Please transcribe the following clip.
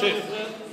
Cheers.